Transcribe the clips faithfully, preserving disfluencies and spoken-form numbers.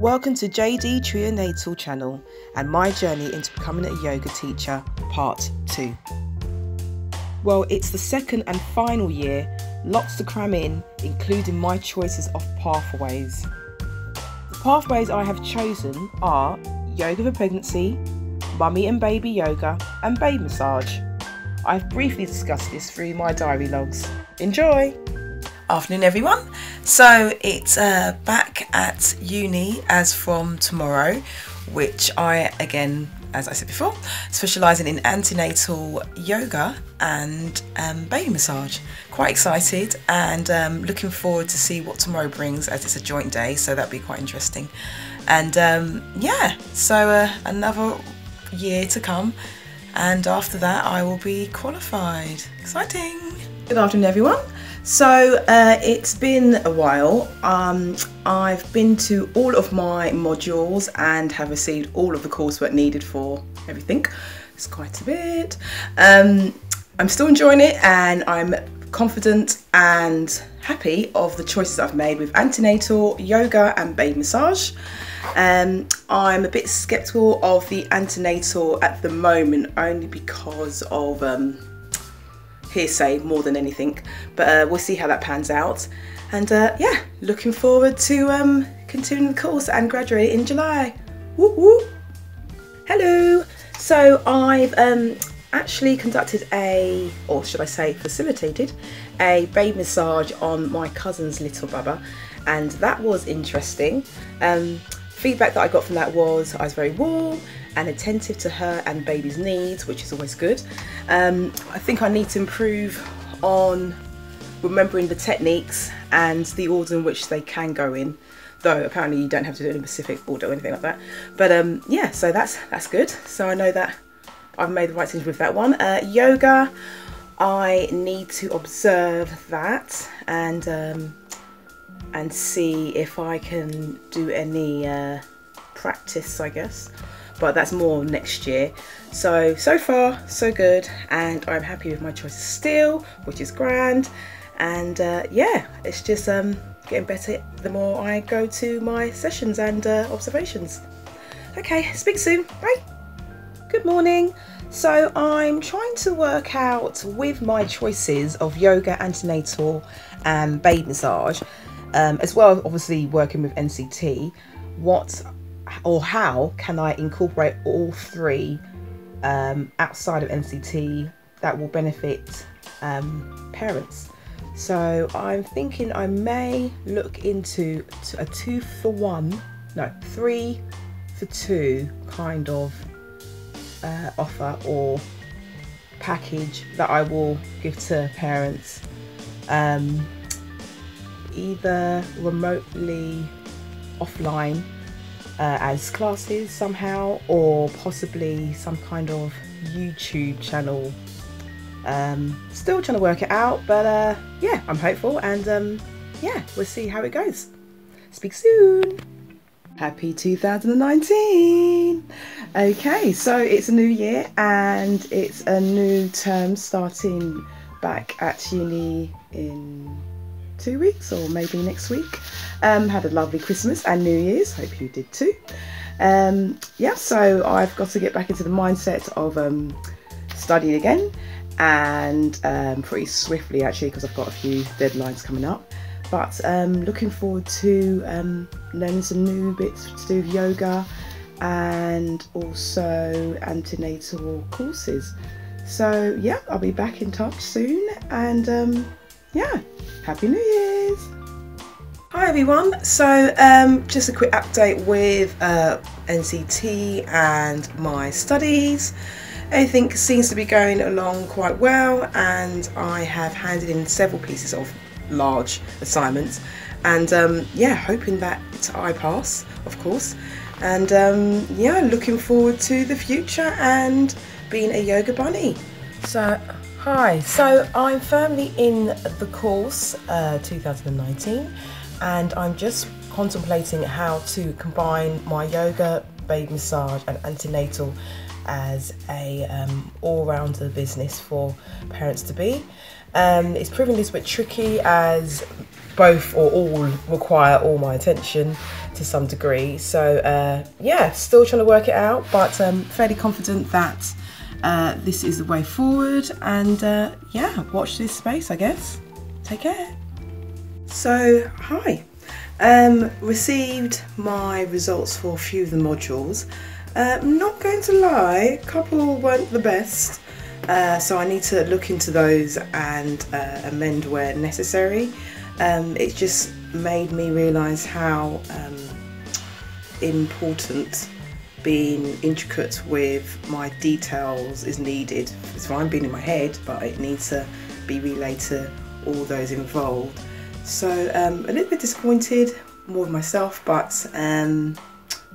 Welcome to J D Trionatal channel and my journey into becoming a yoga teacher, part two. Well, it's the second and final year, lots to cram in, including my choices of pathways. The pathways I have chosen are yoga for pregnancy, mummy and baby yoga, and baby massage. I've briefly discussed this through my diary logs. Enjoy! Afternoon everyone, so it's uh, back at uni as from tomorrow, which I, again, as I said before, specialising in antenatal yoga and um, baby massage. Quite excited and um, looking forward to see what tomorrow brings, as it's a joint day, so that'll be quite interesting. And um, yeah, so uh, another year to come, and after that I will be qualified. Exciting! Good afternoon everyone. So uh, it's been a while. Um, I've been to all of my modules and have received all of the coursework needed for everything. It's quite a bit. Um, I'm still enjoying it and I'm confident and happy of the choices I've made with antenatal, yoga and baby massage. Um, I'm a bit sceptical of the antenatal at the moment only because of um, hearsay more than anything, but uh, we'll see how that pans out. And uh, yeah, looking forward to um, continuing the course and graduate in July. Woo woo. Hello. So I've um, actually conducted a, or should I say facilitated, a baby massage on my cousin's little bubba, and that was interesting. Um, feedback that I got from that was I was very warm and attentive to her and baby's needs, which is always good. Um, I think I need to improve on remembering the techniques and the order in which they can go in, though apparently you don't have to do it in a specific order or anything like that. But um, yeah, so that's that's good. So I know that I've made the right things with that one. Uh, yoga, I need to observe that and, um, and see if I can do any uh, practice, I guess. But that's more next year. So, so far, so good. And I'm happy with my choices still, which is grand. And uh, yeah, it's just um, getting better the more I go to my sessions and uh, observations. Okay, speak soon, bye. Good morning. So I'm trying to work out with my choices of yoga, antenatal and baby massage, um, as well obviously working with N C T, what or how can I incorporate all three um, outside of N C T that will benefit um, parents. So I'm thinking I may look into a two for one, no, three for two kind of uh, offer or package that I will give to parents, um, either remotely offline Uh, as classes somehow, or possibly some kind of YouTube channel. Um, still trying to work it out, but uh, yeah, I'm hopeful, and um, yeah, we'll see how it goes. Speak soon. Happy two thousand nineteen. Okay, so it's a new year and it's a new term starting back at uni in two weeks or maybe next week. Um, had a lovely Christmas and New Year's, hope you did too. Um, yeah, so I've got to get back into the mindset of um, studying again, and um, pretty swiftly actually, because I've got a few deadlines coming up. But um, looking forward to um, learning some new bits to do with yoga and also antenatal courses. So yeah, I'll be back in touch soon, and um, yeah, Happy New Year's. Hi everyone, so um, just a quick update with uh, N C T and my studies. Everything seems to be going along quite well, and I have handed in several pieces of large assignments, and um, yeah, hoping that I pass, of course. And um, yeah, looking forward to the future and being a yoga bunny. So. Hi, so I'm firmly in the course uh, two thousand nineteen, and I'm just contemplating how to combine my yoga, baby massage and antenatal as a um, all-round of business for parents to be. Um, it's proving this bit tricky as both or all require all my attention to some degree. So uh, yeah, still trying to work it out, but um, fairly confident that uh, this is the way forward. And uh, yeah, watch this space, I guess. Take care. So hi, um, received my results for a few of the modules. Uh, not going to lie, a couple weren't the best. Uh, so I need to look into those and uh, amend where necessary. Um, it just made me realise how um, important being intricate with my details is needed. It's fine being in my head, but it needs to be relayed to all those involved. So um, a little bit disappointed, more of myself, but um,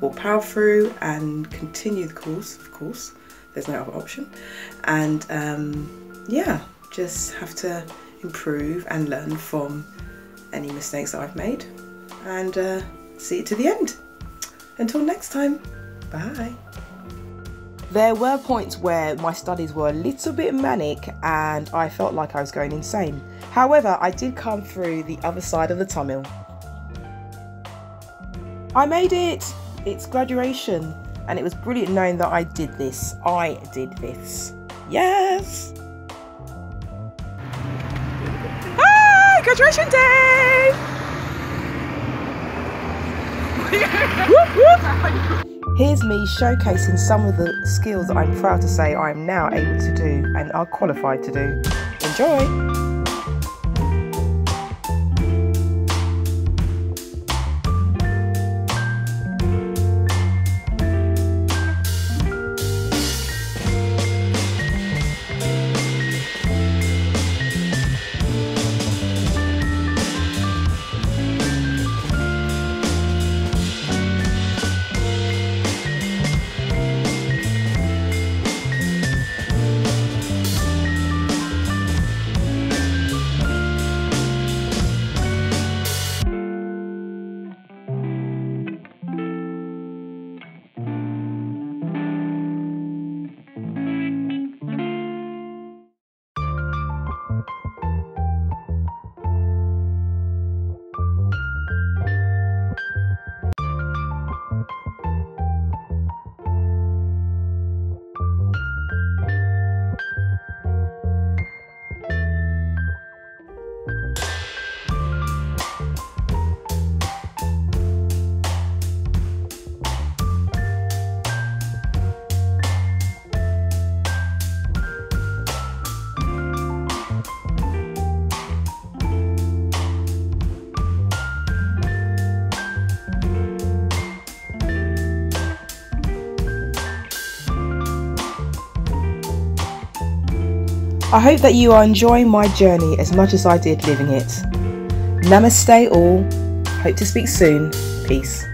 we'll power through and continue the course, of course. There's no other option. And um, yeah, just have to improve and learn from any mistakes that I've made and uh, see it to the end. Until next time, bye. There were points where my studies were a little bit manic and I felt like I was going insane. However, I did come through the other side of the tunnel. I made it! It's graduation. And it was brilliant knowing that I did this. I did this. Yes! Ah! Graduation day! Whoop, whoop. Here's me showcasing some of the skills that I'm proud to say I am now able to do and are qualified to do. Enjoy! I hope that you are enjoying my journey as much as I did living it. Namaste all. Hope to speak soon. Peace.